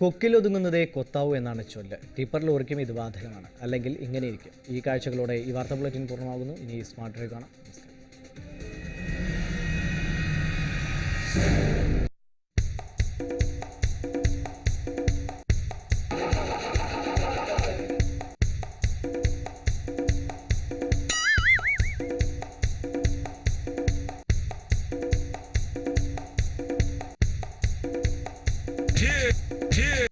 കൊക്കിലൊതുങ്ങുന്നതേ കൊത്താവൂ എന്നാണ് ചൊല്ല്. ടിപ്പർ ലോറിക്കും ഇത് ബാധകമാണ്, അല്ലെങ്കിൽ ഇങ്ങനെയിരിക്കും. ഈ കാഴ്ചകളോടെ ഈ വാർത്താ ബുള്ളറ്റിൻ പൂർണ്ണമാകുന്നു. ഇനി സ്മാർട്ട് ഡ്രൈവ് കാണാം. നമസ്കാരം. Yeah.